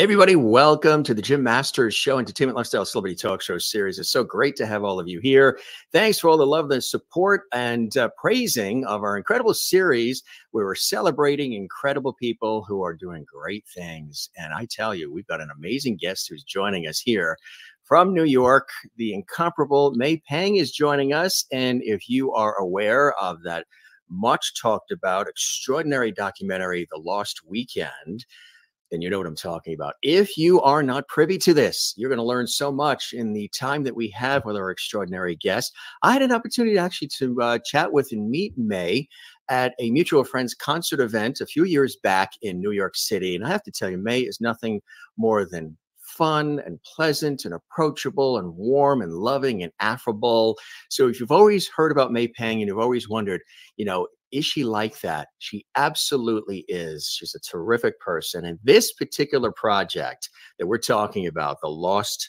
Everybody, welcome to the Jim Masters Show, Entertainment Lifestyle Celebrity Talk Show series. It's so great to have all of you here. Thanks for all the love, the support, and praising of our incredible series where we're celebrating incredible people who are doing great things. And I tell you, we've got an amazing guest who's joining us here from New York. The incomparable May Pang is joining us. And if you are aware of that much talked about extraordinary documentary, The Lost Weekend, then you know what I'm talking about. If you are not privy to this, you're going to learn so much in the time that we have with our extraordinary guest. I had an opportunity actually to chat with and meet May at a mutual friend's concert event a few years back in New York City. And I have to tell you, May is nothing more than fun and pleasant and approachable and warm and loving and affable. So if you've always heard about May Pang and you've always wondered, you know, is she like that? She absolutely is. She's a terrific person. And this particular project that we're talking about, The Lost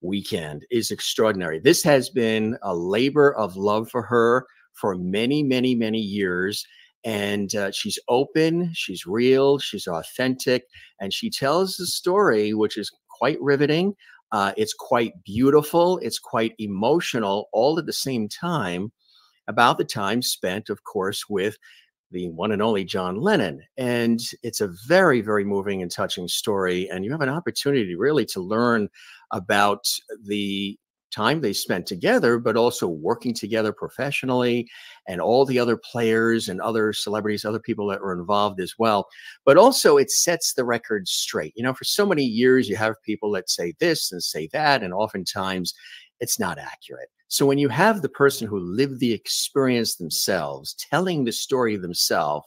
Weekend, is extraordinary. This has been a labor of love for her for many, many, many years. And she's open, she's real, she's authentic, and she tells the story, which is quite riveting. It's quite beautiful. It's quite emotional all at the same time, about the time spent, of course, with the one and only John Lennon. And it's a very, very moving and touching story. And you have an opportunity really to learn about the time they spent together, but also working together professionally and all the other players and other celebrities, other people that were involved as well. But also it sets the record straight. You know, for so many years, you have people that say this and say that, and oftentimes it's not accurate. So when you have the person who lived the experience themselves, telling the story themselves,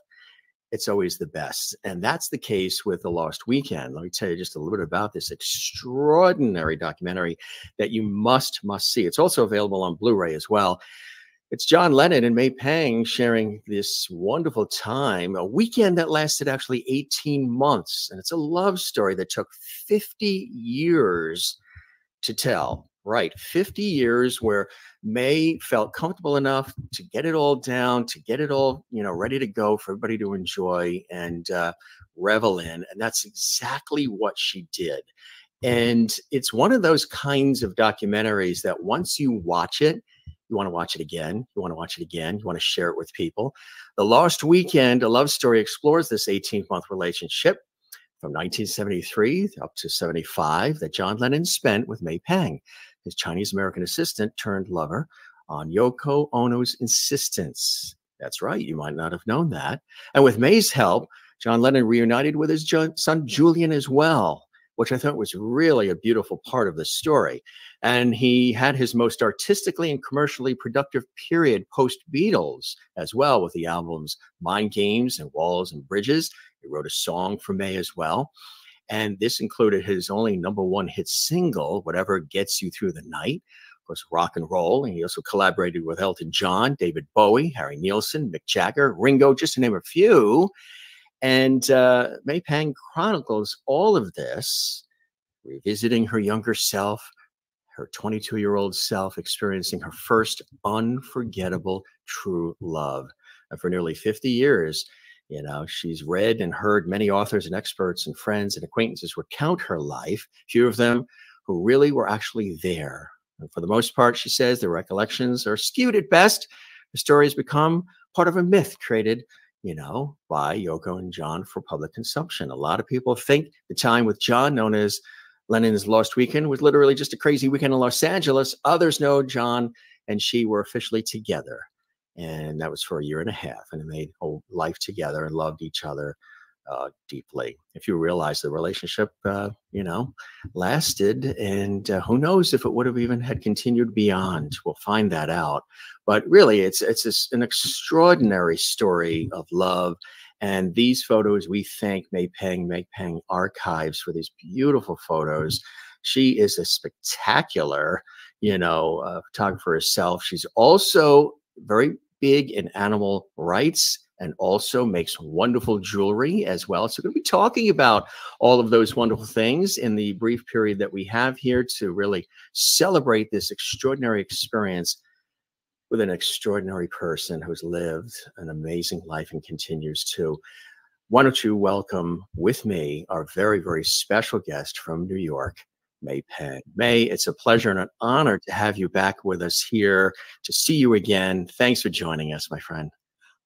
it's always the best. And that's the case with The Lost Weekend. Let me tell you just a little bit about this extraordinary documentary that you must see. It's also available on Blu-ray as well. It's John Lennon and May Pang sharing this wonderful time, a weekend that lasted actually 18 months. And it's a love story that took 50 years to tell. Right. 50 years where May felt comfortable enough to get it all down, to get it all, you know, ready to go for everybody to enjoy and revel in. And that's exactly what she did. And it's one of those kinds of documentaries that once you watch it, you want to watch it again. You want to watch it again. You want to share it with people. The Lost Weekend, A Love Story, explores this 18-month relationship from 1973 up to 75 that John Lennon spent with May Pang, his Chinese-American assistant turned lover, on Yoko Ono's insistence. That's right. You might not have known that. And with May's help, John Lennon reunited with his son Julian as well, which I thought was really a beautiful part of the story. And he had his most artistically and commercially productive period post-Beatles as well, with the albums Mind Games and Walls and Bridges. He wrote a song for May as well. And this included his only #1 hit single, Whatever Gets You Through the Night, of course, Rock and Roll. And he also collaborated with Elton John, David Bowie, Harry Nilsson, Mick Jagger, Ringo, just to name a few. And May Pang chronicles all of this, revisiting her younger self, her 22-year-old self, experiencing her first unforgettable true love. And for nearly 50 years, you know, she's read and heard many authors and experts and friends and acquaintances recount her life, few of them who really were actually there. And for the most part, she says, the recollections are skewed at best. The story has become part of a myth created, you know, by Yoko and John for public consumption. A lot of people think the time with John, known as Lennon's Lost Weekend, was literally just a crazy weekend in Los Angeles. Others know John and she were officially together. And that was for a year and a half, and they made whole life together and loved each other deeply. If you realize the relationship, you know, lasted, and who knows if it would have even had continued beyond. We'll find that out. But really, it's an extraordinary story of love. And these photos, we thank May Pang Archives for these beautiful photos. She is a spectacular, you know, photographer herself. She's also very big in animal rights and also makes wonderful jewelry as well. So we're going to be talking about all of those wonderful things in the brief period that we have here to really celebrate this extraordinary experience with an extraordinary person who's lived an amazing life and continues to. Why don't you welcome with me our very, very special guest from New York, May Pang. May, it's a pleasure and an honor to have you back with us here, to see you again. Thanks for joining us, my friend.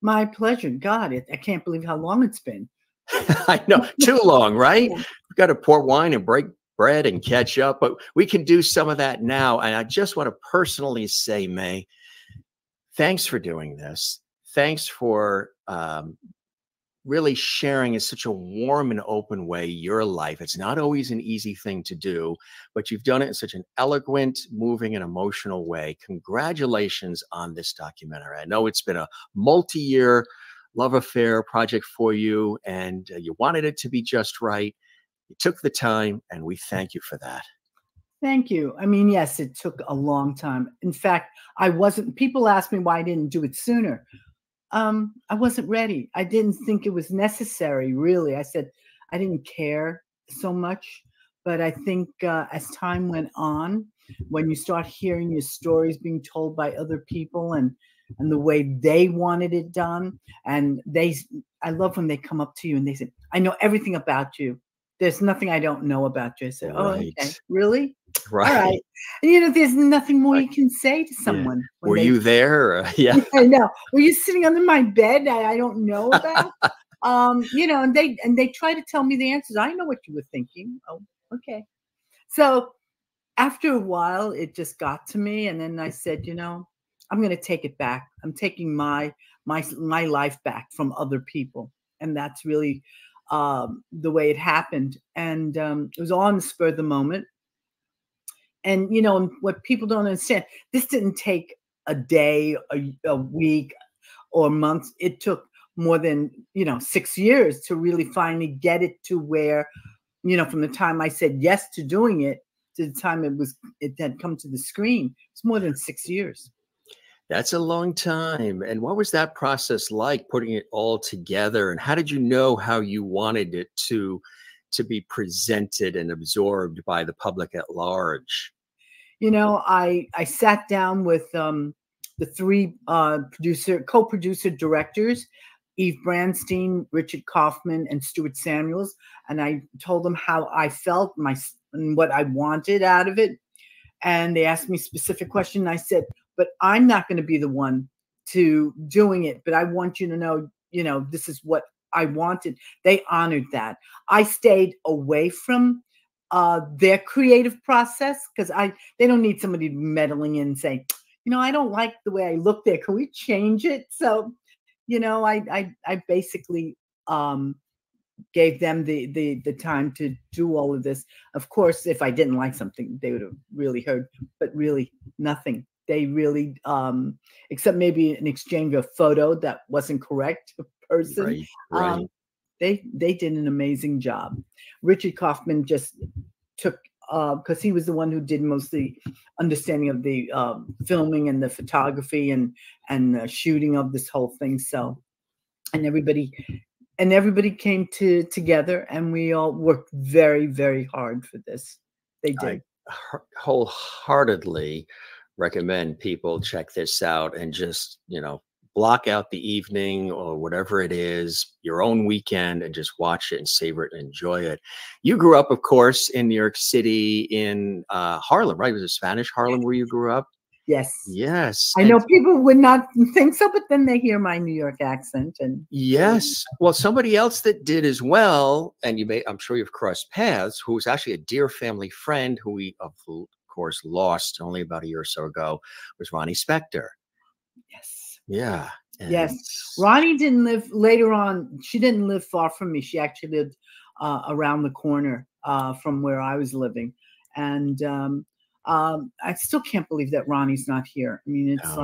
My pleasure. God, I can't believe how long it's been. I know, too long, right? We've got to pour wine and break bread and catch up, but we can do some of that now. And I just want to personally say, May, thanks for doing this. Thanks for really sharing in such a warm and open way your life. It's not always an easy thing to do, but you've done it in such an eloquent, moving, and emotional way. Congratulations on this documentary. I know it's been a multi-year love affair project for you, and you wanted it to be just right. You took the time, and we thank you for that. Thank you. I mean, yes, it took a long time. In fact, I wasn't, people ask me why I didn't do it sooner. I wasn't ready. I didn't think it was necessary, really. I said, I didn't care so much, but I think as time went on, when you start hearing your stories being told by other people and the way they wanted it done, and I love when they come up to you and they say, I know everything about you. There's nothing I don't know about you. I said, oh, right. Okay. Really? Right. All right. And, you know, there's nothing more you can say to someone. Yeah. Were you there? Yeah. I know. Were you sitting under my bed? I don't know about. You know, and they try to tell me the answers. I know what you were thinking. Oh, okay. So after a while, it just got to me, and then I said, you know, I'm going to take it back. I'm taking my life back from other people, and that's really the way it happened. And it was all on the spur of the moment. And, you know, what people don't understand, this didn't take a day, a week, or months. It took more than, you know, 6 years to really finally get it to where, you know, from the time I said yes to doing it to the time it had come to the screen. It's more than 6 years. That's a long time. And what was that process like, putting it all together? And how did you know how you wanted it to be presented and absorbed by the public at large? You know, I sat down with the three co-producer directors, Eve Brandstein, Richard Kaufman, and Stuart Samuels. And I told them how I felt and what I wanted out of it. And they asked me a specific question. And I said, but I'm not going to be the one to doing it. But I want you to know, you know, this is what I wanted. They honored that. I stayed away from their creative process because they don't need somebody meddling in and saying, you know, I don't like the way I look there. Can we change it? So, you know, I basically gave them the time to do all of this. Of course, if I didn't like something, they would have really heard, but really nothing. They really, except maybe an exchange of photo that wasn't correct person. Right, right. They did an amazing job. Richard Kaufman just took, because he was the one who did most of the understanding of the filming and the photography and the shooting of this whole thing. So, and everybody came together, and we all worked very, very hard for this. They did. I wholeheartedly recommend people check this out and just, you know, block out the evening or whatever it is, your own weekend, and just watch it and savor it and enjoy it. You grew up, of course, in New York City in Harlem, right? Was it Spanish Harlem where you grew up? Yes. Yes. I know people would not think so, but then they hear my New York accent. And yes. Well, somebody else that did as well, and I'm sure you've crossed paths, who was actually a dear family friend who we course lost only about a year or so ago, was Ronnie Spector. Yes. Yeah. And yes. Ronnie didn't live later on. She didn't live far from me. She actually lived around the corner from where I was living. And I still can't believe that Ronnie's not here. I mean, it's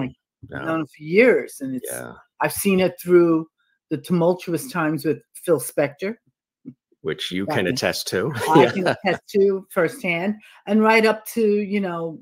known for years. And it's, yeah. I've seen it through the tumultuous times with Phil Spector, which you can attest to. I can attest to firsthand, and right up to, you know,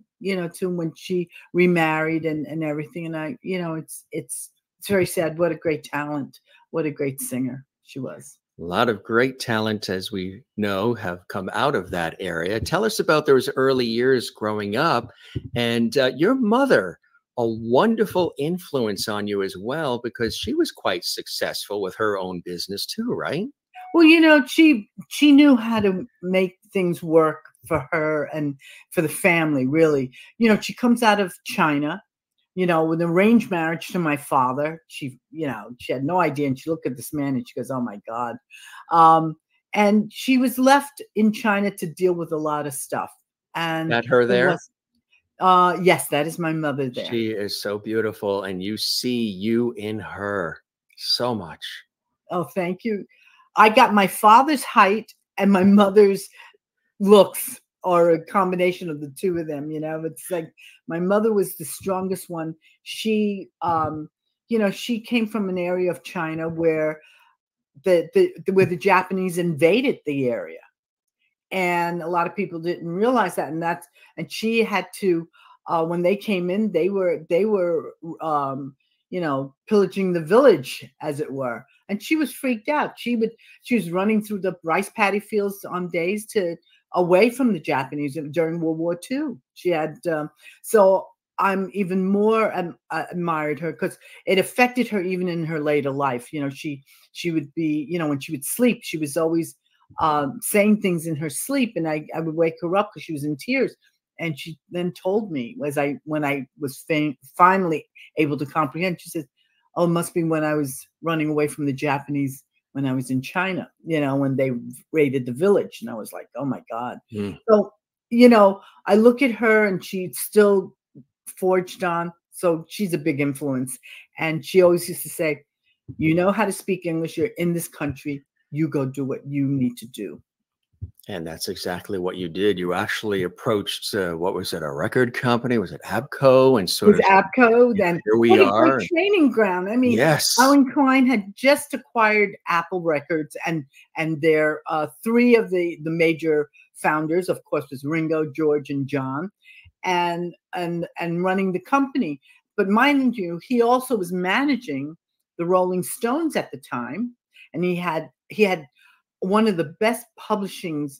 to when she remarried and everything. And I, you know, it's very sad. What a great talent. What a great singer she was. A lot of great talent, as we know, have come out of that area. Tell us about those early years growing up, and your mother a wonderful influence on you as well, because she was quite successful with her own business too, right? Well, you know, she knew how to make things work for her and for the family, really. You know, she comes out of China, you know, with an arranged marriage to my father. She, you know, she had no idea. And she looked at this man and she goes, oh, my God. And she was left in China to deal with a lot of stuff. And met her there? Yes, that is my mother there. She is so beautiful. And you see you in her so much. Oh, thank you. I got my father's height and my mother's looks, or a combination of the two of them. You know, it's like my mother was the strongest one. She, you know, she came from an area of China where the Japanese invaded the area. And a lot of people didn't realize that. And that's, and she had to, when they came in, they were you know, pillaging the village, as it were. And she was freaked out. She was running through the rice paddy fields on days to away from the Japanese during World War II. She had, so I'm even more admired her, because it affected her even in her later life. You know, she would be, you know, when she would sleep, she was always saying things in her sleep, and I would wake her up because she was in tears. And she then told me, when I was finally able to comprehend, she said, oh, it must be when I was running away from the Japanese when I was in China, you know, when they raided the village. And I was like, oh, my God. Mm. So, you know, I look at her and she still forged on. So she's a big influence. And she always used to say, you know how to speak English. You're in this country. You go do what you need to do. And that's exactly what you did. You actually approached, what was it, a record company? Was it ABCO? And sort of ABCO. Then here we are. Training ground. I mean, yes. Alan Klein had just acquired Apple Records, and their three of the major founders, of course, was Ringo, George, and John, and running the company. But mind you, he also was managing the Rolling Stones at the time, and he had one of the best publishings,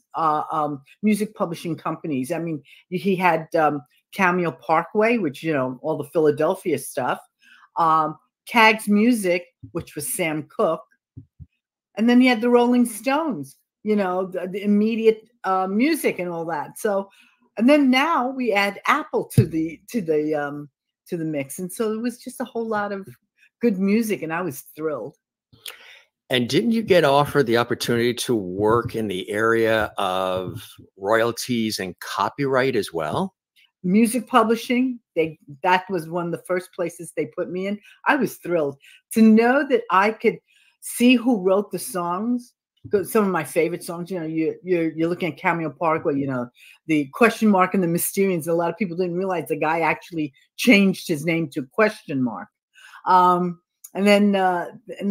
music publishing companies. I mean, he had Cameo Parkway, which, you know, all the Philadelphia stuff, Cags Music, which was Sam Cooke. And then he had the Rolling Stones, you know, the immediate music and all that. So, and then now we add Apple to the mix. And so it was just a whole lot of good music, and I was thrilled. And didn't you get offered the opportunity to work in the area of royalties and copyright as well? Music publishing. That was one of the first places they put me in. I was thrilled to know that I could see who wrote the songs. Some of my favorite songs, you know, you're looking at Cameo Parkway, you know, the question mark and the Mysterians. A lot of people didn't realize the guy actually changed his name to question mark. And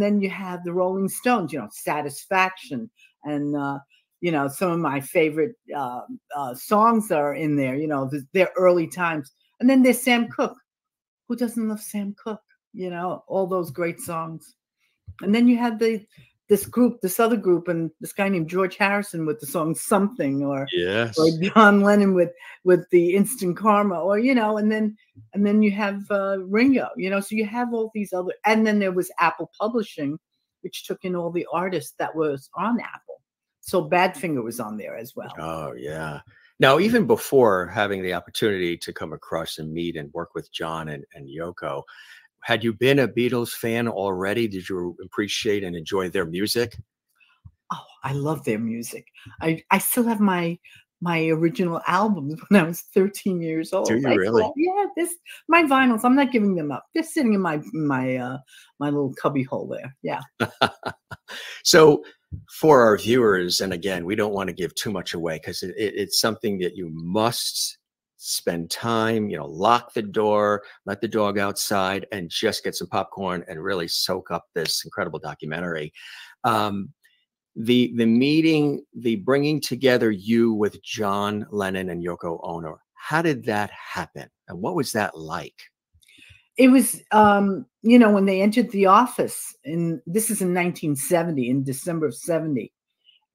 then you have the Rolling Stones, you know, Satisfaction, and you know, some of my favorite songs are in there, you know, their early times. And then there's Sam Cooke. Who doesn't love Sam Cooke? You know, all those great songs. And then you had this other group, and this guy named George Harrison with the song Something, or yes, or John Lennon with the Instant Karma, or, you know, and then you have Ringo, you know, so you have all these other, and then there was Apple Publishing, which took in all the artists that was on Apple. So Badfinger was on there as well. Oh yeah. Now, even before having the opportunity to come across and meet and work with John and Yoko, had you been a Beatles fan already? Did you appreciate and enjoy their music? Oh, I love their music. I still have my original albums when I was 13 years old. Do you really? Thought, yeah, my vinyls. I'm not giving them up. They're sitting in my little cubby hole there. Yeah. So for our viewers, and again, we don't want to give too much away, because it's something that you must spend time, you know, lock the door, let the dog outside, and just get some popcorn and really soak up this incredible documentary. The meeting, the bringing together you with John Lennon and Yoko Ono, how did that happen? And what was that like? It was, you know, when they entered the office, and this is in 1970, in December of 70.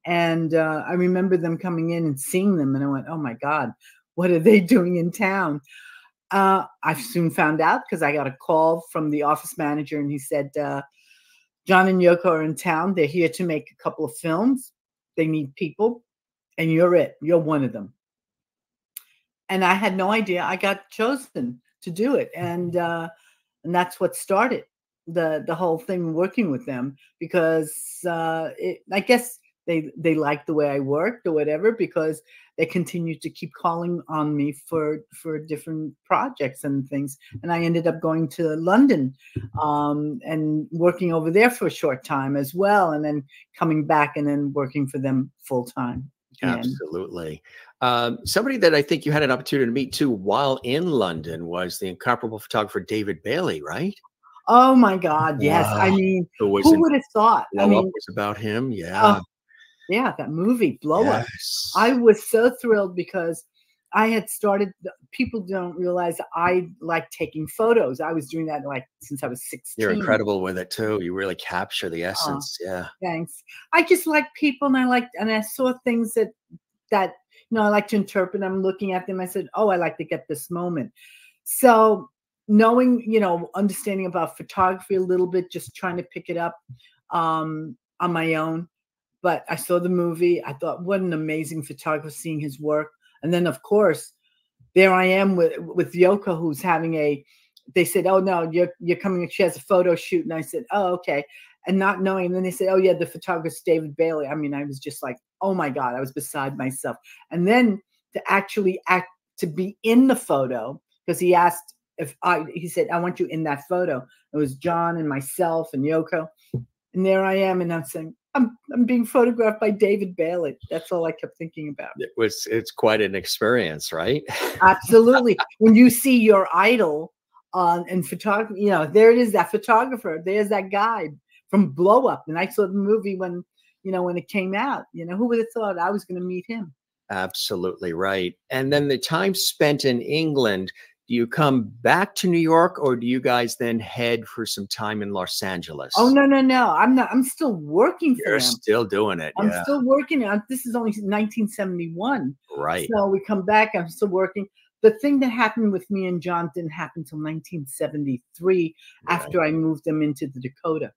And I remember them coming in and seeing them, and I went, oh my God, what are they doing in town? I soon found out because I got a call from the office manager, and he said, John and Yoko are in town. They're here to make a couple of films. They need people, and you're it. You're one of them. And I had no idea. I got chosen to do it, and that's what started the whole thing, working with them, because I guess they liked the way I worked or whatever, because they continued to keep calling on me for different projects and things. And I ended up going to London and working over there for a short time as well, and then coming back and then working for them full time. Absolutely. Somebody that I think you had an opportunity to meet too while in London was the incomparable photographer David Bailey, right? Oh my God, yes. Wow. I mean, who would have thought? Blow Up was about him, yeah. Yeah, that movie, Blow Up. Yes. I was so thrilled because I had started, people don't realize I like taking photos. I was doing that like since I was 16. You're incredible with it too. You really capture the essence, yeah. Thanks. I just like people, and I saw things that you know, I like to interpret. I'm looking at them. I said, oh, I like to get this moment. So knowing, you know, understanding about photography a little bit, just trying to pick it up on my own. But I saw the movie. I thought, what an amazing photographer, seeing his work. And then, of course, there I am with Yoko, who's having a, they said, oh, no, you're coming. She has a photo shoot. And I said, oh, okay. And not knowing. And then they said, oh, yeah, the photographer's David Bailey. I mean, I was just like, oh, my God, I was beside myself. And then to actually to be in the photo, because he asked if he said, I want you in that photo. It was John and myself and Yoko. And there I am. And I'm saying, I'm being photographed by David Bailey. That's all I kept thinking about. It's quite an experience, right? Absolutely. When you see your idol in photography, you know, there it is, that photographer. There's that guy from Blow Up. And I saw the movie when, you know, when it came out. You know, who would have thought I was going to meet him? Absolutely right. And then the time spent in England, do you come back to New York, or do you guys then head for some time in Los Angeles? Oh, no, no, no. I'm not. I'm still working for them. You're still doing it. I'm still working. This is only 1971. Right. So we come back. I'm still working. The thing that happened with me and John didn't happen until 1973 after I moved them into the Dakota.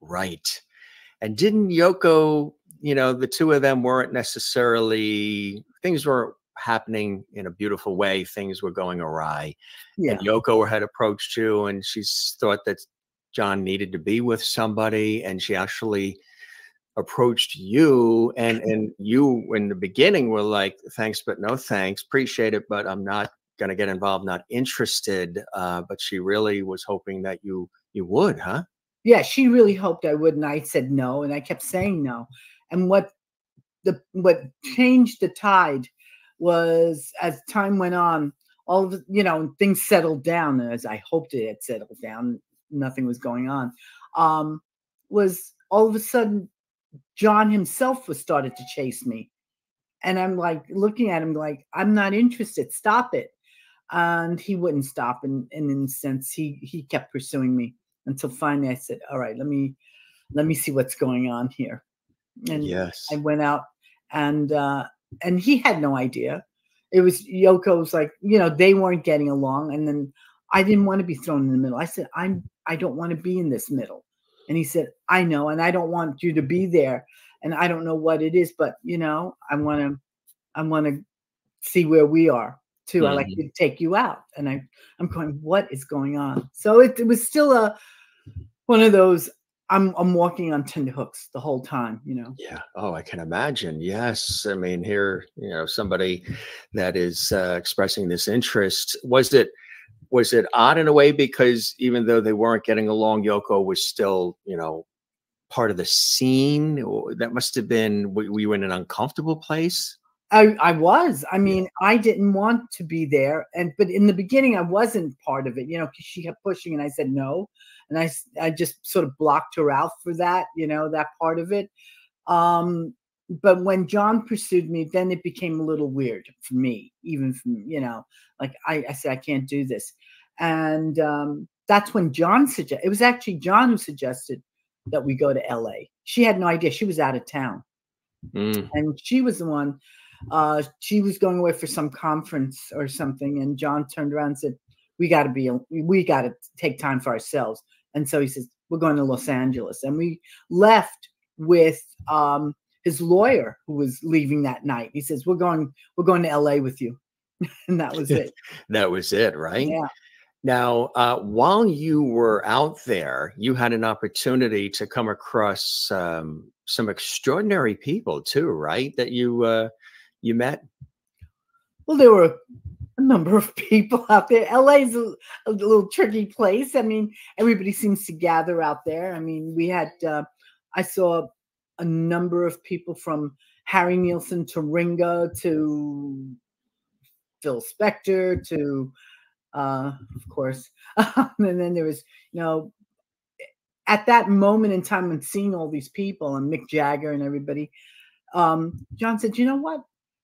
Right. And didn't Yoko, you know, the two of them weren't necessarily, things weren't happening in a beautiful way. Things were going awry. Yeah. And Yoko had approached you, and she thought that John needed to be with somebody, and she actually approached you, and you in the beginning were like, thanks, but no thanks. Appreciate it, but I'm not going to get involved, not interested. But she really was hoping that you would, huh? Yeah, she really hoped I would, and I said no, and I kept saying no. And what changed the tide was, as time went on, all of, you know, things settled down, as I hoped it had settled down. Nothing was going on. Was all of a sudden John himself was started to chase me, and I'm like looking at him like, I'm not interested. Stop it. And he wouldn't stop, and in a sense he kept pursuing me until finally I said, all right, let me see what's going on here. And yes, I went out, and he had no idea. It was Yoko's, like, you know, they weren't getting along. And then I didn't want to be thrown in the middle. I said, I don't want to be in this middle. And he said, I know, and I don't want you to be there. And I don't know what it is, but, you know, I want to see where we are too. Mm-hmm. I like to take you out. And I'm going, what is going on? So it was still one of those, I'm walking on tenterhooks the whole time, you know? Yeah. Oh, I can imagine. Yes. I mean, here, you know, somebody that is expressing this interest. Was it odd in a way, because even though they weren't getting along, Yoko was still, you know, part of the scene? That must've been, were you in an uncomfortable place? I was. I mean, I didn't want to be there. But in the beginning, I wasn't part of it, you know, because she kept pushing, and I said no. And I just sort of blocked her out for that, you know, that part of it. But when John pursued me, then it became a little weird for me, even from, you know, like I said, I can't do this. And that's when John suggested, it was actually John who suggested that we go to L.A. She had no idea. She was out of town. Mm. And she was the one, she was going away for some conference or something. And John turned around and said, we got to take time for ourselves. And so he says, we're going to Los Angeles. And we left with his lawyer who was leaving that night. He says, we're going to LA with you. And that was it. That was it, right? Yeah. Now, while you were out there, you had an opportunity to come across some extraordinary people too, right? That you you met? Well, there were a number of people out there. LA's a little tricky place. I mean, everybody seems to gather out there. I mean, we had, I saw a number of people from Harry Nilsson to Ringo to Phil Spector to... of course. And then there was, you know, at that moment in time and seeing all these people and Mick Jagger and everybody, John said, you know what?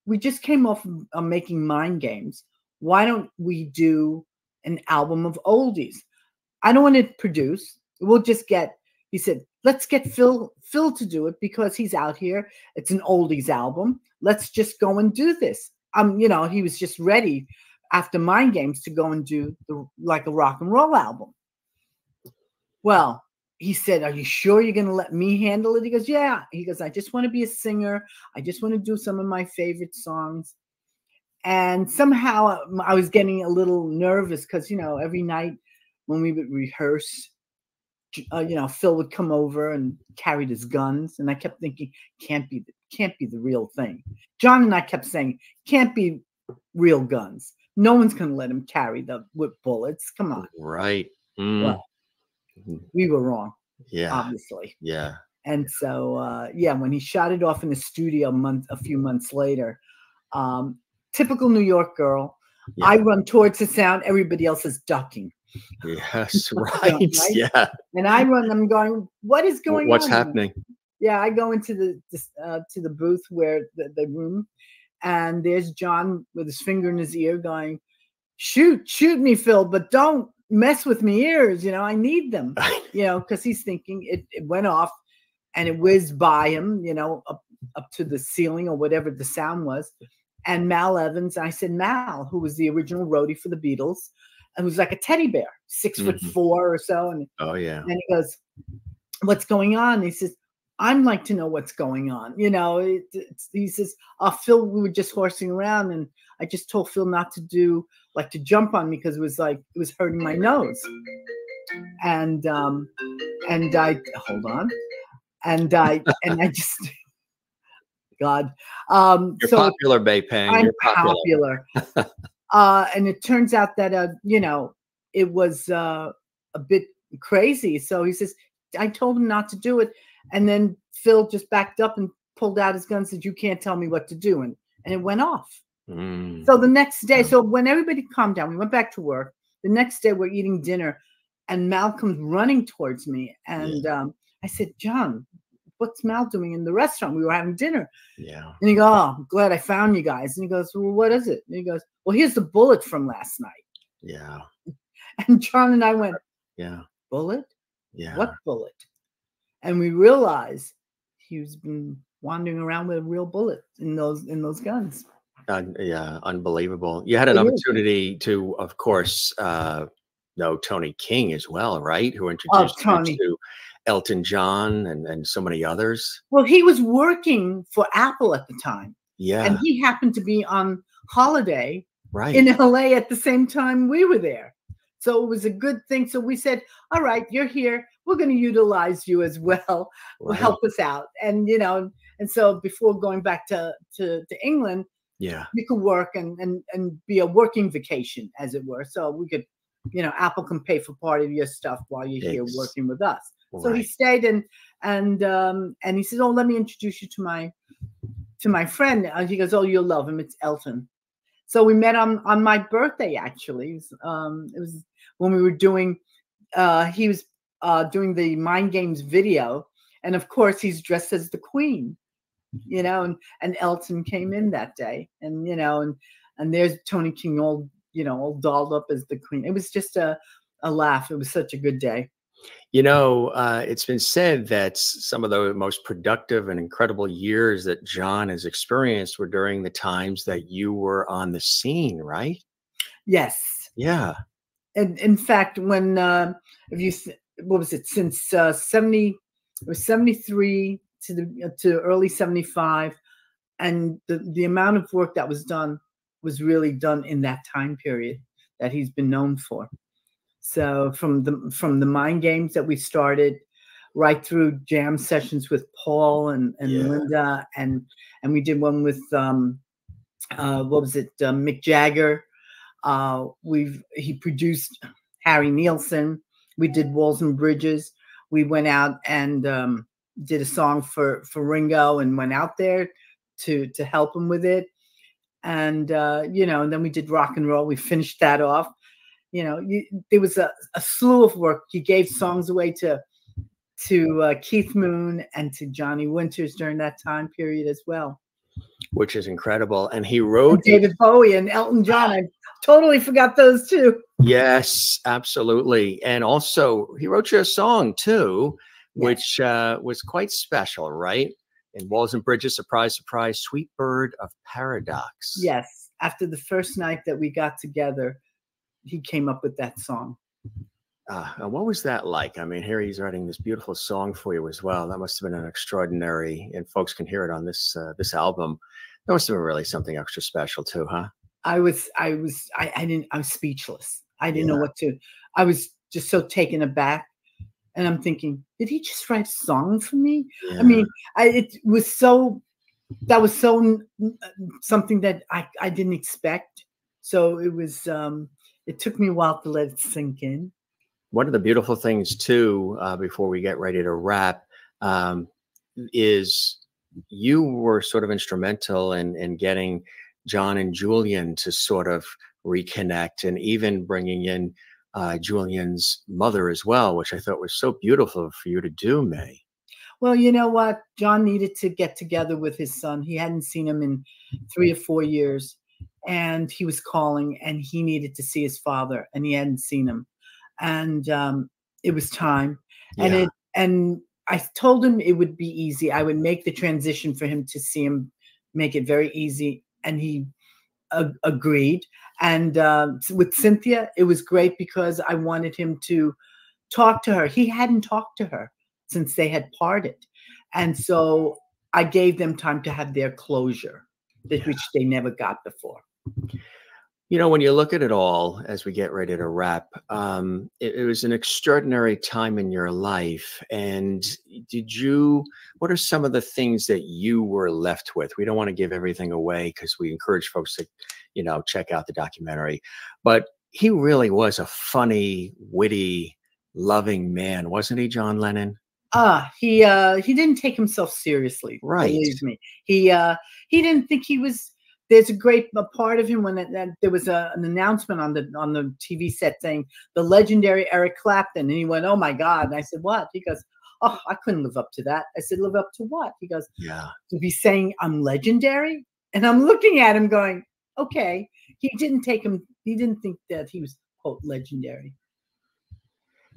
We just came off making Mind Games. Why don't we do an album of oldies? I don't want to produce. We'll just get, he said, let's get Phil to do it because he's out here. It's an oldies album. Let's just go and do this. You know, he was just ready after Mind Games to go and do like a rock and roll album. Well, he said, are you sure you're going to let me handle it? He goes, yeah. He goes, I just want to be a singer. I just want to do some of my favorite songs. And somehow I was getting a little nervous because, you know, every night when we would rehearse, you know, Phil would come over and carried his guns. And I kept thinking, can't be the real thing. John and I kept saying, can't be real guns. No one's going to let him carry them with bullets. Come on. Right. Mm. Well, we were wrong. Yeah. Obviously. Yeah. And so, yeah, when he shot it off in the studio a few months later, typical New York girl, yeah. I run towards the sound. Everybody else is ducking. Yes. Right. Right. Yeah. And I run, I'm going, what is going on? What's happening? Yeah. I go into to the booth where the room. And there's John with his finger in his ear going, shoot me, Phil, but don't mess with me ears. You know, I need them, you know, because he's thinking it went off and it whizzed by him, you know, up to the ceiling or whatever the sound was. And Mal Evans, I said, Mal, who was the original roadie for the Beatles and was like a teddy bear, 6'4" or so. And, oh, yeah. And he goes, what's going on? And he says, I'd like to know what's going on. You know, he says, oh, Phil, we were just horsing around and I just told Phil not to do, like to jump on me because it was like, it was hurting my nose. And I, hold on. And I just, God. You're so popular, May Pang. I'm popular. And it turns out that, you know, it was a bit crazy. So he says, I told him not to do it. And then Phil just backed up and pulled out his gun and said, you can't tell me what to do. And it went off. Mm. So the next day, so when everybody calmed down, we went back to work. The next day we're eating dinner and Malcolm's running towards me. And I said, John, what's Mal doing in the restaurant? We were having dinner. Yeah. And he goes, oh, I'm glad I found you guys. And he goes, well, what is it? And he goes, well, here's the bullet from last night. Yeah. And John and I went, yeah. Bullet? Yeah. What bullet? And we realized he's been wandering around with a real bullet in those guns. Yeah, unbelievable. You had an opportunity to, of course, know Tony King as well, right? Who introduced you to Elton John and so many others. Well, he was working for Apple at the time. Yeah. And he happened to be on holiday in LA at the same time we were there. So it was a good thing. So we said, all right, you're here. We're going to utilize you as well. Wow. Help us out. And, you know, and so before going back to England, yeah, we could work and be a working vacation, as it were. So we could, you know, Apple can pay for part of your stuff while you're here working with us. Right. So he stayed and he said, oh, let me introduce you to my friend. And he goes, oh, you'll love him. It's Elton. So we met on my birthday, actually. It was when we were doing, he was doing the Mind Games video. And of course, he's dressed as the Queen, you know, and Elton came in that day. And, you know, and there's Tony King all, you know, all dolled up as the Queen. It was just a laugh. It was such a good day. You know, it's been said that some of the most productive and incredible years that John has experienced were during the times that you were on the scene, right? Yes. Yeah. And in fact, when if you what was it, since 73 to early 75, and the amount of work that was done was really done in that time period that he's been known for. So from the Mind Games that we started, right through jam sessions with Paul and yeah. Linda, and we did one with what was it, Mick Jagger. He produced Harry Nilsson. We did Walls and Bridges. We went out and did a song for Ringo and went out there to help him with it. And you know, and then we did Rock and Roll. We finished that off. You know, there was a slew of work. He gave songs away to Keith Moon and to Johnny Winters during that time period as well, which is incredible. And he wrote and David Bowie and Elton John. I totally forgot those two. Yes, absolutely. And also he wrote you a song too, which was quite special, right? In Walls and Bridges, surprise, surprise, Sweet Bird of Paradox. Yes. After the first night that we got together, he came up with that song. What was that like? I mean, here he's writing this beautiful song for you as well. That must have been an extraordinary, and folks can hear it on this this album. That must have been really something extra special too, huh? I was speechless. I didn't know what to. I was just so taken aback, and I'm thinking, did he just write a song for me? Yeah. I mean, it was so. That was so something that I didn't expect. So it was. It took me a while to let it sink in. One of the beautiful things too, before we get ready to wrap, is you were sort of instrumental in getting John and Julian to sort of reconnect, and even bringing in Julian's mother as well, which I thought was so beautiful for you to do, May. Well, you know what? John needed to get together with his son. He hadn't seen him in 3 or 4 years, and he was calling, and he needed to see his father, and he hadn't seen him. And it was time. And I told him it would be easy. I would make the transition for him to see him, make it very easy. And he agreed. And with Cynthia, it was great because I wanted him to talk to her. He hadn't talked to her since they had parted. And so I gave them time to have their closure, which they never got before. You know, when you look at it all, as we get ready to wrap, it was an extraordinary time in your life. And what are some of the things that you were left with? We don't want to give everything away because we encourage folks to, you know, check out the documentary. But he really was a funny, witty, loving man, wasn't he, John Lennon? He didn't take himself seriously. Right. Believe me. He didn't think he was. There's a part of him when there was an announcement on the TV set saying the legendary Eric Clapton, and he went, "Oh my God!" And I said, "What?" He goes, "Oh, I couldn't live up to that." I said, "Live up to what?" He goes, "Yeah, to be saying I'm legendary," and I'm looking at him going, "Okay." He didn't take him. He didn't think that he was quote legendary.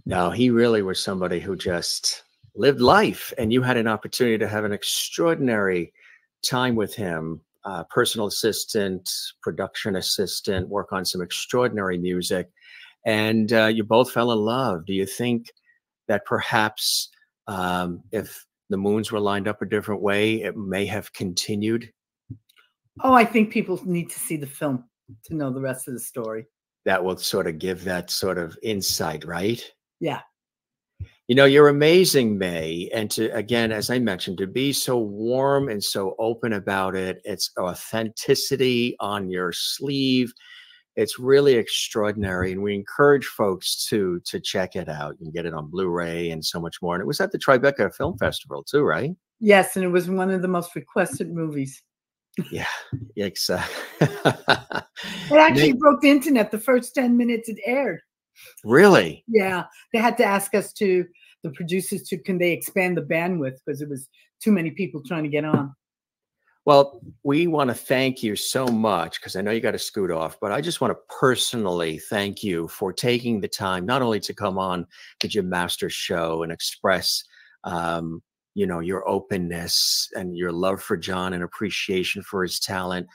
No, he really was somebody who just lived life, and you had an opportunity to have an extraordinary time with him. Personal assistant, production assistant, work on some extraordinary music. And you both fell in love. Do you think that perhaps if the moons were lined up a different way, it may have continued? Oh, I think people need to see the film to know the rest of the story. That will sort of give that sort of insight, right? Yeah. You know, you're amazing, May. And to, again, as I mentioned, to be so warm and so open about it, it's authenticity on your sleeve. It's really extraordinary. And we encourage folks to check it out. You can get it on Blu-ray and so much more. And it was at the Tribeca Film Festival too, right? Yes. And it was one of the most requested movies. Yeah. Exactly. It actually broke the internet the first 10 minutes it aired. Really? Yeah. They had to ask us the producers can they expand the bandwidth because it was too many people trying to get on. Well, we want to thank you so much because I know you got to scoot off, but I just want to personally thank you for taking the time, not only to come on the Jim Masters Show and express, you know, your openness and your love for John and appreciation for his talent,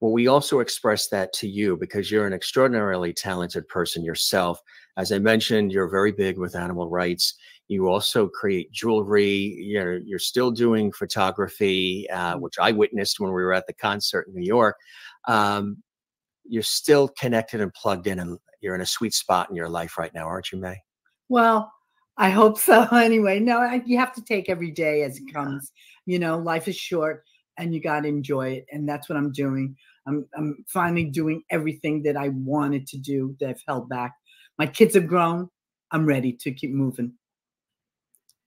Well, we also express that to you because you're an extraordinarily talented person yourself. As I mentioned, you're very big with animal rights. You also create jewelry. You're still doing photography, which I witnessed when we were at the concert in New York. You're still connected and plugged in, and you're in a sweet spot in your life right now, aren't you, May? Well, I hope so. Anyway, no, you have to take every day as it comes. You know, life is short, and you got to enjoy it. And that's what I'm doing. I'm finally doing everything that I wanted to do that I've held back. My kids have grown. I'm ready to keep moving.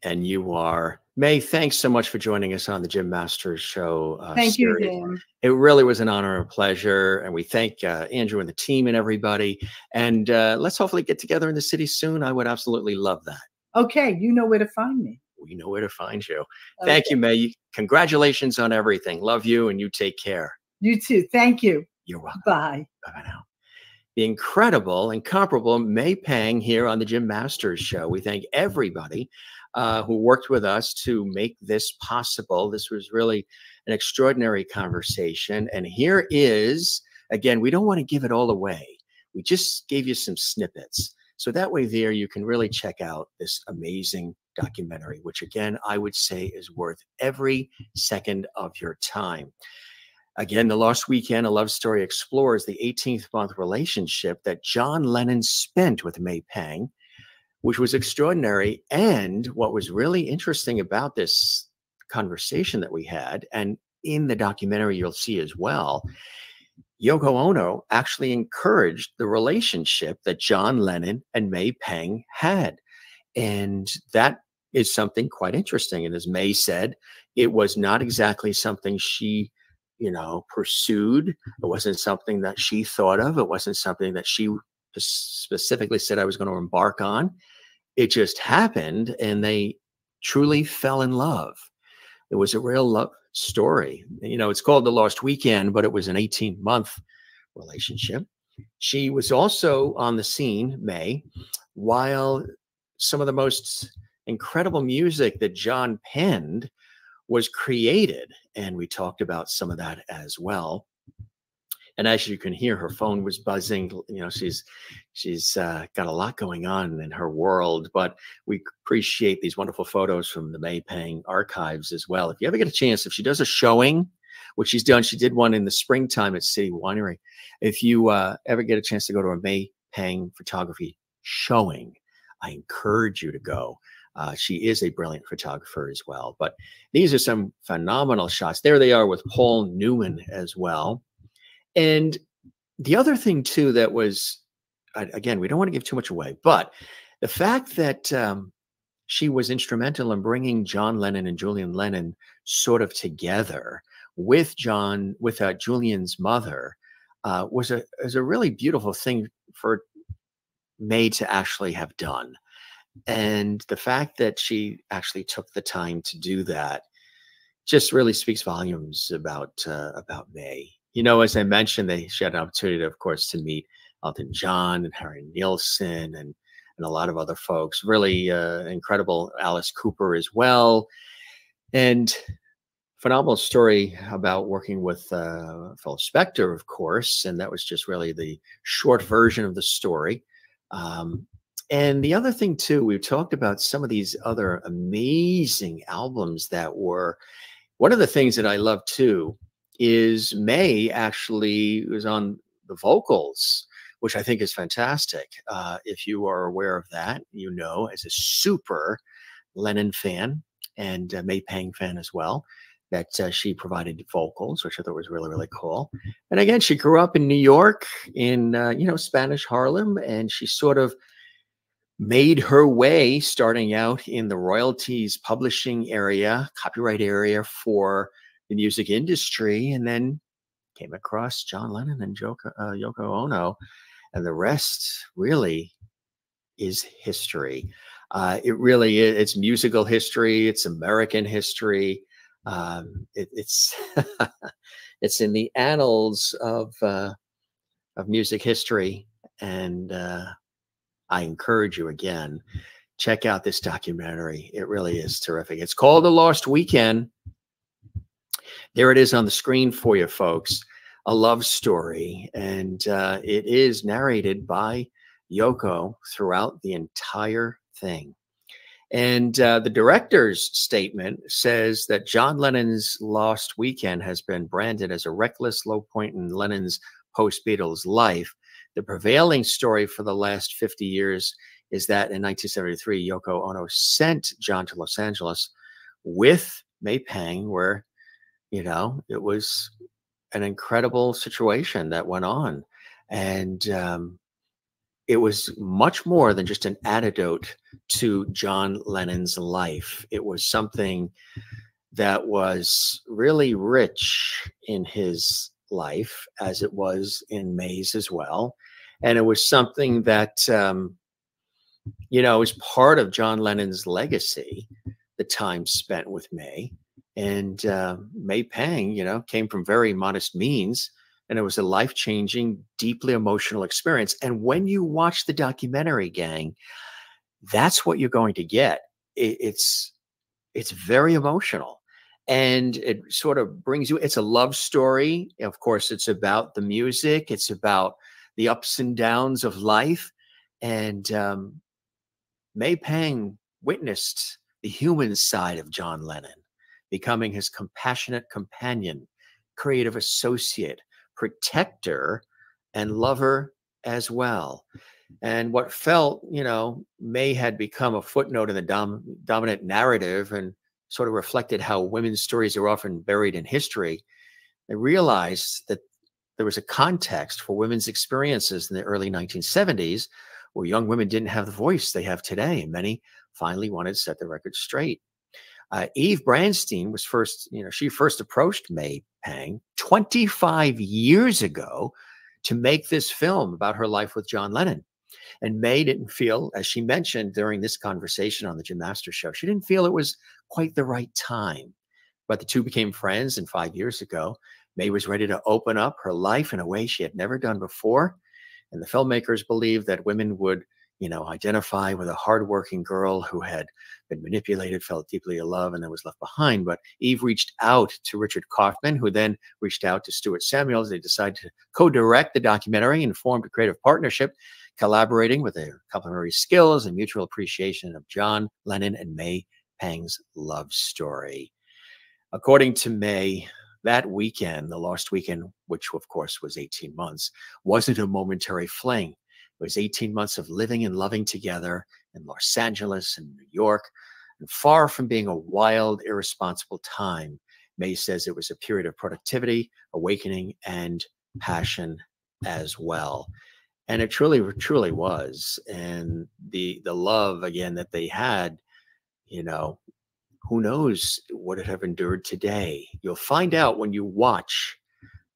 And you are. May, thanks so much for joining us on the Jim Masters Show. Thank series. You, Jim. It really was an honor and pleasure. And we thank Andrew and the team and everybody. And let's hopefully get together in the city soon. I would absolutely love that. Okay. You know where to find me. We know where to find you. Okay. Thank you, May. Congratulations on everything. Love you, and you take care. You too. Thank you. You're welcome. Bye. Bye-bye now. The incredible, incomparable May Pang here on the Jim Masters Show. We thank everybody who worked with us to make this possible. This was really an extraordinary conversation. And here is, again, we don't want to give it all away. We just gave you some snippets. So that way there, you can really check out this amazing documentary, which again, I would say is worth every second of your time. Again, The Lost Weekend, A Love Story explores the 18-month relationship that John Lennon spent with May Pang, which was extraordinary. And what was really interesting about this conversation that we had, and in the documentary you'll see as well, Yoko Ono actually encouraged the relationship that John Lennon and May Pang had. And that is something quite interesting. And as May said, it was not exactly something she, you know, pursued. It wasn't something that she thought of. It wasn't something that she specifically said I was going to embark on. It just happened, and they truly fell in love. It was a real love story. You know, it's called The Lost Weekend, but it was an 18-month relationship. She was also on the scene, May, while some of the most incredible music that John penned was created. And we talked about some of that as well. And as you can hear, her phone was buzzing. You know, she's got a lot going on in her world, but we appreciate these wonderful photos from the May Pang archives as well. If you ever get a chance, if she does a showing, which she's done, she did one in the springtime at City Winery. If you ever get a chance to go to a May Pang photography showing, I encourage you to go. She is a brilliant photographer as well. But these are some phenomenal shots. There they are with Paul Newman as well. And the other thing, too, that was, again, we don't want to give too much away, but the fact that she was instrumental in bringing John Lennon and Julian Lennon sort of together with John, with Julian's mother, was a really beautiful thing for May to actually have done. And the fact that she actually took the time to do that just really speaks volumes about May. You know, as I mentioned, she had an opportunity, to, of course, to meet Elton John and Harry Nilsson and a lot of other folks. Really incredible. Alice Cooper as well. And phenomenal story about working with Phil Spector, of course. And that was just really the short version of the story. And the other thing, too, we've talked about some of these other amazing albums that were, one of the things that I love, too, is May actually was on the vocals, which I think is fantastic. If you are aware of that, you know, as a super Lennon fan and May Pang fan as well, that she provided vocals, which I thought was really, really cool. And again, she grew up in New York in, you know, Spanish Harlem, and she sort of made her way starting out in the royalties publishing area, copyright area for the music industry, and then came across John Lennon and Yoko Ono, and the rest really is history. It really is. It's musical history. It's American history. It's it's in the annals of music history, and I encourage you again, check out this documentary. It really is terrific. It's called The Lost Weekend. There it is on the screen for you, folks. a love story, and it is narrated by Yoko throughout the entire thing. And the director's statement says that John Lennon's Lost Weekend has been branded as a reckless low point in Lennon's post-Beatles life. The prevailing story for the last 50 years is that in 1973, Yoko Ono sent John to Los Angeles with May Pang, where, you know, it was an incredible situation that went on. And it was much more than just an antidote to John Lennon's life. It was something that was really rich in his life, as it was in May's as well. And it was something that, you know, is part of John Lennon's legacy, the time spent with May. And May Pang, you know, came from very modest means, and it was a life-changing, deeply emotional experience. And when you watch the documentary, gang, that's what you're going to get. It's very emotional, and it sort of brings you, it's a love story. Of course, it's about the music. It's about the ups and downs of life. And May Pang witnessed the human side of John Lennon, becoming his compassionate companion, creative associate, protector, and lover as well. And what felt, you know, May had become a footnote in the dominant narrative and sort of reflected how women's stories are often buried in history. They realized that there was a context for women's experiences in the early 1970s where young women didn't have the voice they have today, and many finally wanted to set the record straight. Eve Brandstein was first, you know, she first approached May Pang 25 years ago to make this film about her life with John Lennon. And May didn't feel, as she mentioned during this conversation on the Jim Masters Show, she didn't feel it was quite the right time. But the two became friends, and 5 years ago, May was ready to open up her life in a way she had never done before. And the filmmakers believed that women would, you know, identify with a hardworking girl who had been manipulated, felt deeply in love, and then was left behind. But Eve reached out to Richard Kaufman, who then reached out to Stuart Samuels. They decided to co-direct the documentary and formed a creative partnership, collaborating with their complementary skills and mutual appreciation of John Lennon and May Pang's love story. According to May, that weekend, the Lost Weekend, which of course was 18 months, wasn't a momentary fling. It was 18 months of living and loving together in Los Angeles and New York. And far from being a wild, irresponsible time, May says it was a period of productivity, awakening, and passion as well. And it truly, truly was. And the love, again, that they had, you know, who knows what it have endured today. You'll find out when you watch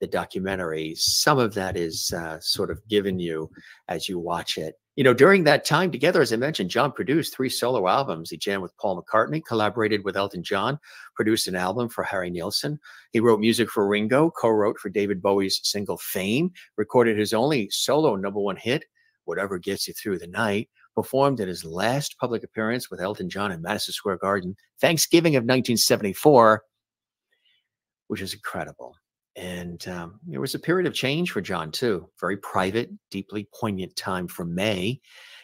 the documentary. Some of that is sort of given you as you watch it. You know, during that time together, as I mentioned, John produced 3 solo albums. He jammed with Paul McCartney, collaborated with Elton John, produced an album for Harry Nilsson. He wrote music for Ringo, co-wrote for David Bowie's single Fame, recorded his only solo #1 hit, Whatever Gets You Through the Night, performed at his last public appearance with Elton John in Madison Square Garden, Thanksgiving of 1974, which is incredible. And it was a period of change for John, too. Very private, deeply poignant time for May.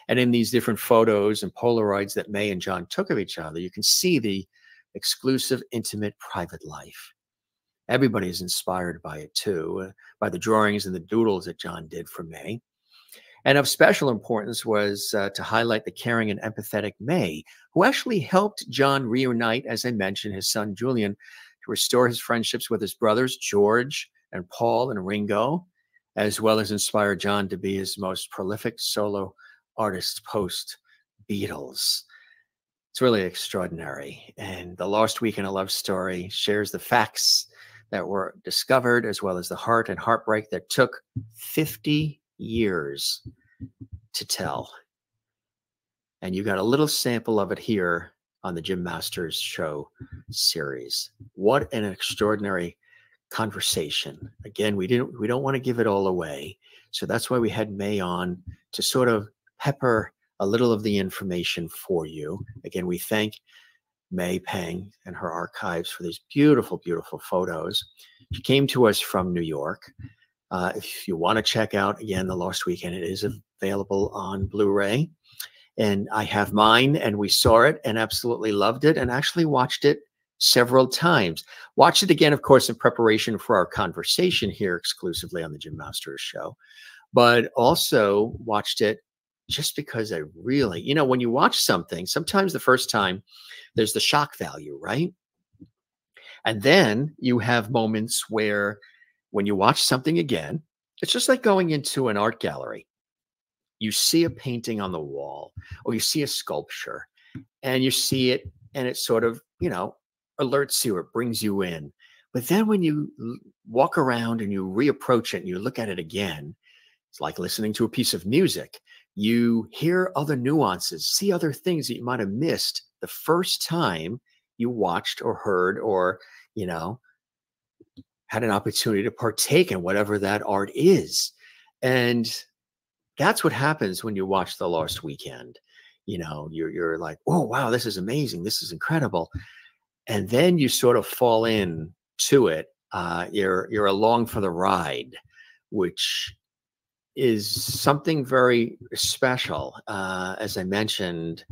And in these different photos and Polaroids that May and John took of each other, you can see the exclusive, intimate, private life. Everybody is inspired by it, too, by the drawings and the doodles that John did for May. And of special importance was to highlight the caring and empathetic May, who actually helped John reunite, as I mentioned, his son, Julian, to restore his friendships with his brothers, George and Paul and Ringo, as well as inspire John to be his most prolific solo artist post-Beatles. It's really extraordinary. And The Lost Weekend: A Love Story shares the facts that were discovered, as well as the heart and heartbreak that took 50 years to tell. And you got a little sample of it here on the Jim Masters Show series. What an extraordinary conversation. Again, we don't want to give it all away. So that's why we had May on, to sort of pepper a little of the information for you. Again, we thank May Pang and her archives for these beautiful, beautiful photos. She came to us from New York. If you want to check out, again, The Lost Weekend, it is available on Blu-ray. And I have mine, and we saw it and absolutely loved it, and actually watched it several times. Watched it again, of course, in preparation for our conversation here exclusively on the Jim Masters Show, but also watched it just because I really, you know, when you watch something, sometimes the first time there's the shock value, right? And then you have moments where when you watch something again, it's just like going into an art gallery. You see a painting on the wall, or you see a sculpture, and you see it, and it sort of, you know, alerts you, it brings you in. But then when you walk around and you reapproach it and you look at it again, it's like listening to a piece of music. You hear other nuances, see other things that you might have missed the first time you watched or heard or, you know, had an opportunity to partake in whatever that art is. And that's what happens when you watch The Lost Weekend. You know, you're like, oh, wow, this is amazing. This is incredible. And then you sort of fall in to it. You're along for the ride, which is something very special. As I mentioned,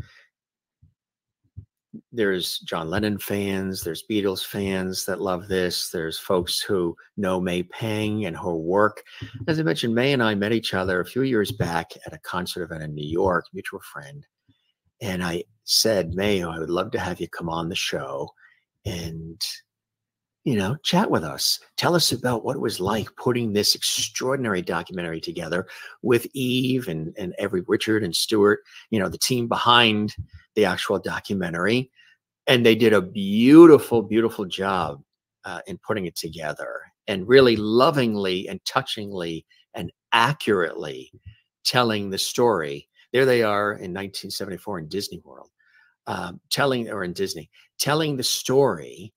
there's John Lennon fans, there's Beatles fans that love this. There's folks who know May Pang and her work. As I mentioned, May and I met each other a few years back at a concert event in New York, mutual friend. And I said, May, I would love to have you come on the show and, you know, chat with us. Tell us about what it was like putting this extraordinary documentary together with Eve and every Richard and Stuart, you know, the team behind the actual documentary. And they did a beautiful, beautiful job in putting it together and really lovingly and touchingly and accurately telling the story. There they are in 1974 in Disney World, telling the story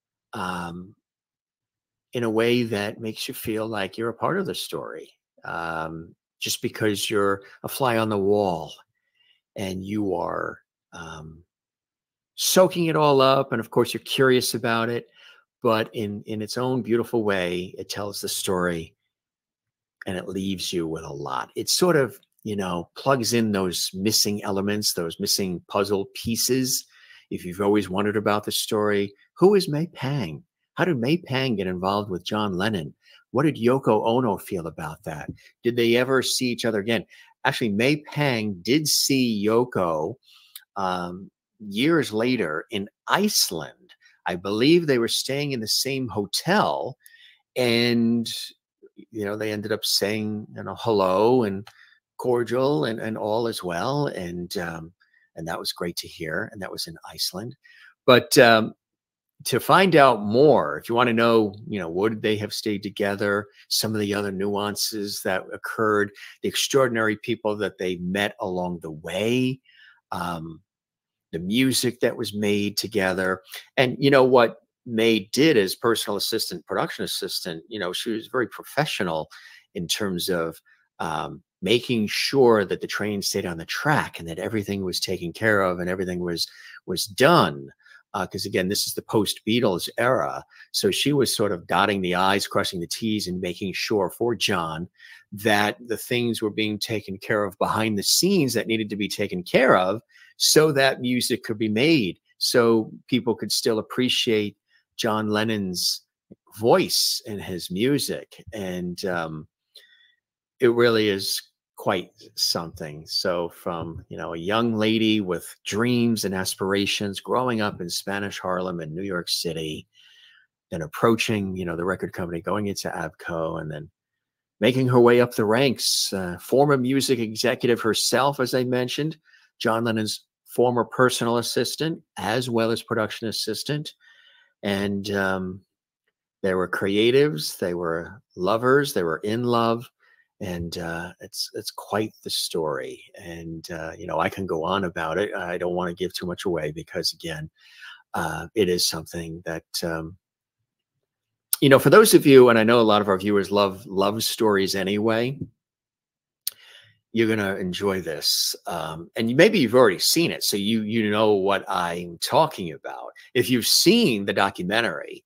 in a way that makes you feel like you're a part of the story, just because you're a fly on the wall and you are soaking it all up. And of course, you're curious about it, but in its own beautiful way, it tells the story and it leaves you with a lot. It's sort of, you know, plugs in those missing elements, those missing puzzle pieces. If you've always wondered about the story, who is May Pang? How did May Pang get involved with John Lennon? What did Yoko Ono feel about that? Did they ever see each other again? Actually, May Pang did see Yoko years later in Iceland. I believe they were staying in the same hotel, and, you know, they ended up saying, you know, hello and cordial and all as well. And that was great to hear. And that was in Iceland. But to find out more, if you want to know, you know, would they have stayed together? Some of the other nuances that occurred, the extraordinary people that they met along the way, the music that was made together. And you know what May did as personal assistant, production assistant, you know, she was very professional in terms of, making sure that the train stayed on the track and that everything was taken care of and everything was done. Because again, this is the post-Beatles era. So she was sort of dotting the I's, crossing the T's, and making sure for John that the things were being taken care of behind the scenes that needed to be taken care of so that music could be made, so people could still appreciate John Lennon's voice and his music. And it really is quite something. So from, you know, a young lady with dreams and aspirations growing up in Spanish Harlem in New York City, then approaching, you know, the record company, going into ABCO, and then making her way up the ranks, former music executive herself, as I mentioned, John Lennon's former personal assistant, as well as production assistant. And they were creatives, they were lovers, they were in love. And it's quite the story. And, you know, I can go on about it. I don't want to give too much away because, again, it is something that, you know, for those of you, and I know a lot of our viewers love love stories anyway, you're going to enjoy this. And maybe you've already seen it, so you know what I'm talking about. If you've seen the documentary,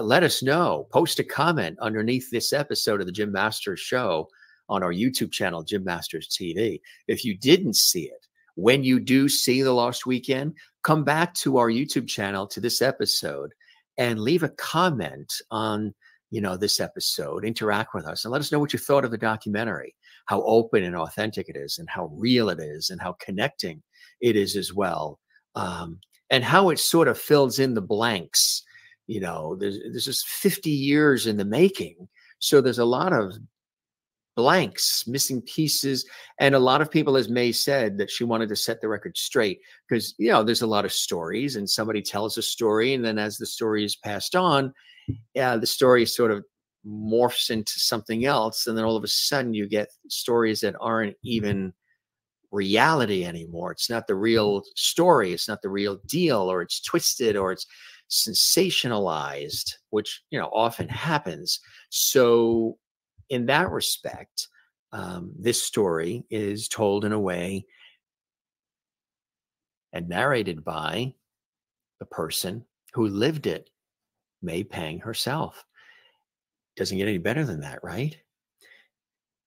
Let us know. Post a comment underneath this episode of the Jim Masters Show on our YouTube channel, Jim Masters TV. If you didn't see it, when you do see The Lost Weekend, come back to our YouTube channel, to this episode, and leave a comment on, you know, this episode. Interact with us and let us know what you thought of the documentary, how open and authentic it is, and how real it is, and how connecting it is as well. And how it sort of fills in the blanks. You know, there's just 50 years in the making. So there's a lot of blanks, missing pieces. And a lot of people, as May said, that she wanted to set the record straight because, you know, there's a lot of stories and somebody tells a story. And then as the story is passed on, the story sort of morphs into something else. And then all of a sudden you get stories that aren't even reality anymore. It's not the real story. It's not the real deal, or it's twisted, or it's sensationalized, which, you know, often happens. So in that respect, this story is told in a way and narrated by the person who lived it, May Pang herself. Doesn't get any better than that, right?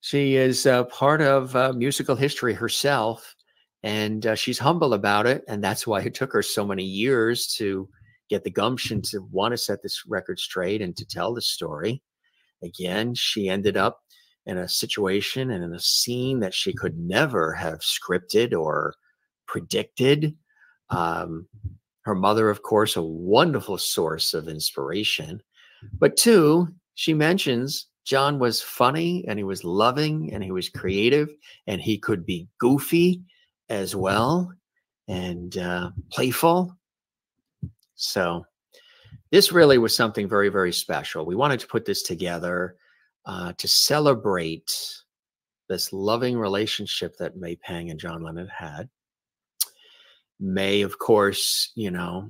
She is part of musical history herself, and she's humble about it. And that's why it took her so many years to get the gumption to want to set this record straight and to tell the story. Again, she ended up in a situation and in a scene that she could never have scripted or predicted. Her mother, of course, a wonderful source of inspiration. But two, she mentions John was funny, and he was loving, and he was creative, and he could be goofy as well, and playful. So this really was something very, very special. We wanted to put this together to celebrate this loving relationship that May Pang and John Lennon had. May, of course, you know,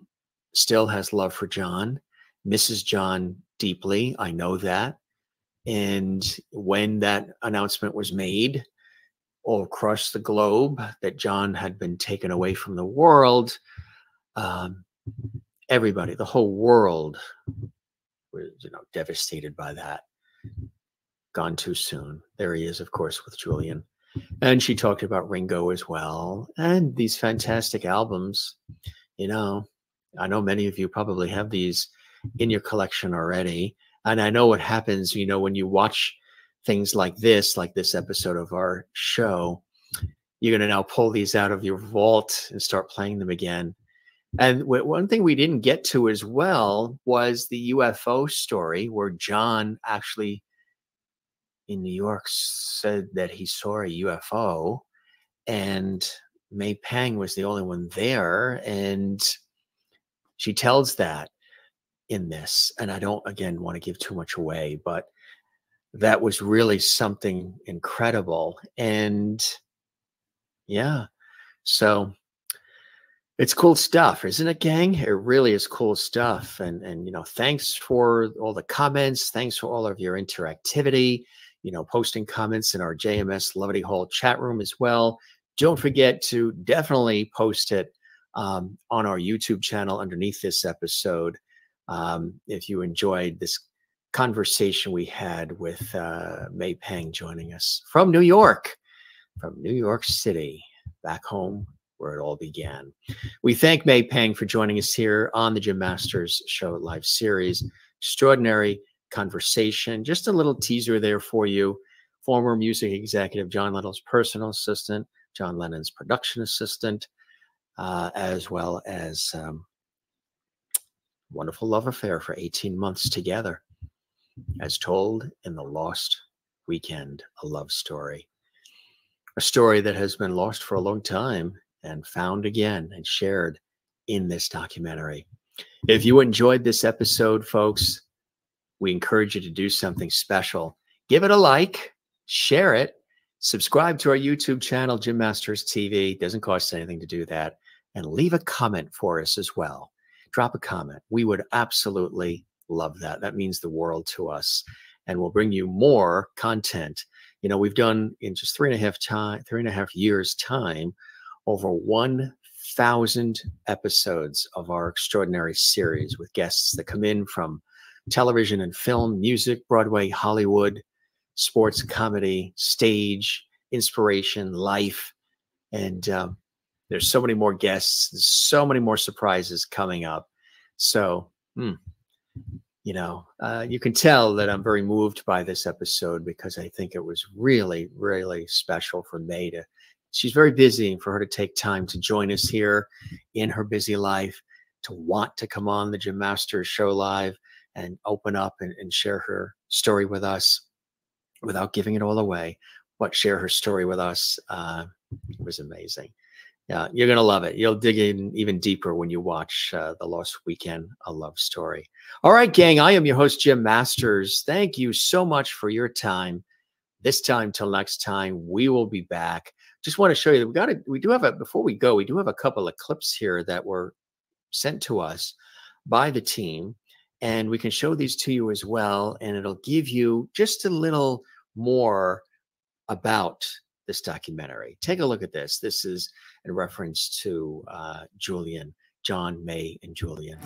still has love for John, misses John deeply. I know that. And when that announcement was made all across the globe that John had been taken away from the world, everybody, the whole world was, you know, devastated by that. Gone too soon. There he is, of course, with Julian. And she talked about Ringo as well. And these fantastic albums, you know, I know many of you probably have these in your collection already. And I know what happens, you know, when you watch things like this episode of our show, you're going to now pull these out of your vault and start playing them again. And one thing we didn't get to as well was the UFO story, where John actually in New York said that he saw a UFO, and May Pang was the only one there. And she tells that in this, and I don't, again, want to give too much away, but that was really something incredible. And yeah, so it's cool stuff, isn't it, gang? It really is cool stuff. And you know, thanks for all the comments. Thanks for all of your interactivity, you know, posting comments in our JMS Levity Hall chat room as well. Don't forget to definitely post it on our YouTube channel underneath this episode. If you enjoyed this conversation we had with May Pang joining us from New York, from New York City, back home where it all began. We thank May Pang for joining us here on the Jim Masters Show live series. Extraordinary conversation. Just a little teaser there for you. Former music executive John Lennon's personal assistant, John Lennon's production assistant, as well as wonderful love affair for 18 months together, as told in The Lost Weekend, A Love Story. A story that has been lost for a long time and found again and shared in this documentary. If you enjoyed this episode, folks, we encourage you to do something special. Give it a like, share it, subscribe to our YouTube channel, Jim Masters TV. Doesn't cost anything to do that. And leave a comment for us as well. Drop a comment. We would absolutely love that. That means the world to us, and we'll bring you more content. You know, we've done in just 3.5 years time, over 1,000 episodes of our extraordinary series with guests that come in from television and film, music, Broadway, Hollywood, sports, comedy, stage, inspiration, life. And there's so many more guests, there's so many more surprises coming up. So, you know, you can tell that I'm very moved by this episode because I think it was really, really special for May to, she's very busy, and for her to take time to join us here in her busy life, to want to come on the Jim Masters Show Live and open up and share her story with us without giving it all away, but share her story with us. It was amazing. Yeah, you're going to love it. You'll dig in even deeper when you watch The Lost Weekend, A Love Story. All right, gang, I am your host, Jim Masters. Thank you so much for your time. This time till next time, we will be back. Just want to show you that before we go, we do have a couple of clips here that were sent to us by the team, and we can show these to you as well, and it'll give you just a little more about this documentary. Take a look at this. This is in reference to John, May, and Julian.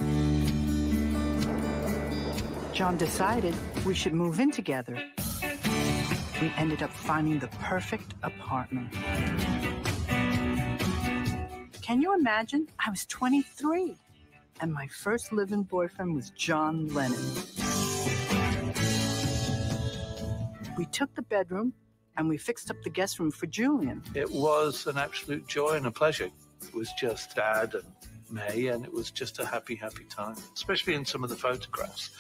John decided we should move in together. We ended up finding the perfect apartment. Can you imagine? I was 23, and my first live-in boyfriend was John Lennon. We took the bedroom, and we fixed up the guest room for Julian. It was an absolute joy and a pleasure. It was just Dad and May, and it was just a happy, happy time. Especially in some of the photographs,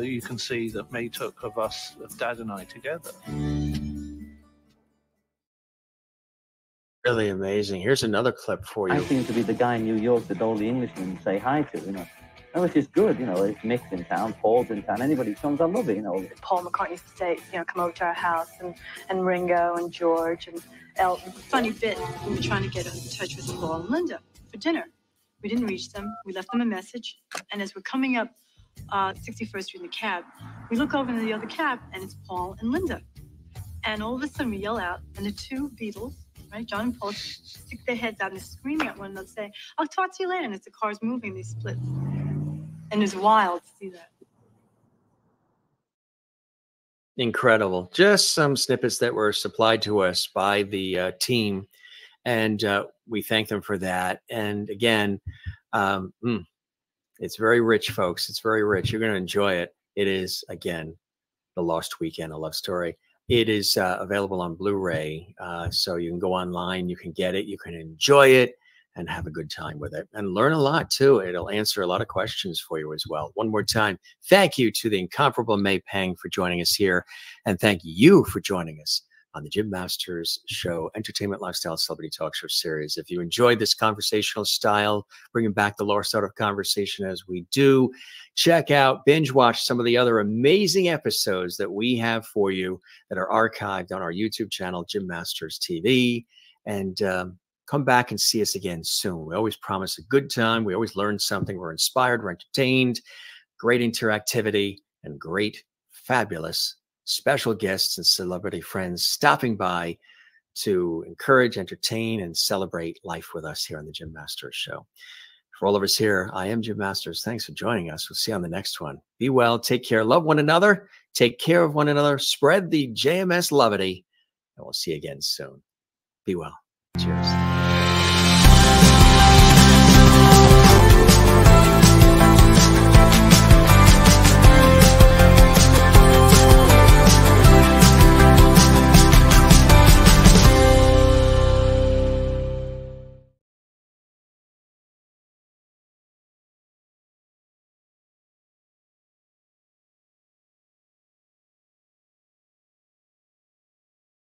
you can see that May took of us, of Dad and I together. Really amazing. Here's another clip for you. I seem to be the guy in New York that all the Englishmen say hi to, you know. No, which is good, you know, it's Mick's in town, Paul's in town, anybody comes, I love it, you know. Paul McCartney used to say, you know, come over to our house, and Ringo and George and Elton. Funny bit, we were trying to get in touch with Paul and Linda for dinner. We didn't reach them, we left them a message, and as we're coming up 61st Street in the cab, we look over into the other cab, and it's Paul and Linda. And all of a sudden we yell out, and the two Beatles, right, John and Paul, stick their heads out and they're screaming at one another, say, I'll talk to you later, and as the car's moving, they split. And it's wild to see that. Incredible. Just some snippets that were supplied to us by the team. And we thank them for that. And again, it's very rich, folks. It's very rich. You're going to enjoy it. It is, again, The Lost Weekend, A Love Story. It is available on Blu-ray. So you can go online. You can get it. You can enjoy it and have a good time with it and learn a lot too. It'll answer a lot of questions for you as well. One more time, thank you to the incomparable May Pang for joining us here. And thank you for joining us on the Jim Masters Show, Entertainment, Lifestyle, Celebrity Talk Show series. If you enjoyed this conversational style, bringing back the lost art of conversation as we do, check out, binge watch some of the other amazing episodes that we have for you that are archived on our YouTube channel, Jim Masters TV. And, come back and see us again soon. We always promise a good time. We always learn something. We're inspired. We're entertained. Great interactivity and great, fabulous special guests and celebrity friends stopping by to encourage, entertain, and celebrate life with us here on the Jim Masters Show. For all of us here, I am Jim Masters. Thanks for joining us. We'll see you on the next one. Be well. Take care. Love one another. Take care of one another. Spread the JMS levity. And we'll see you again soon. Be well. Cheers.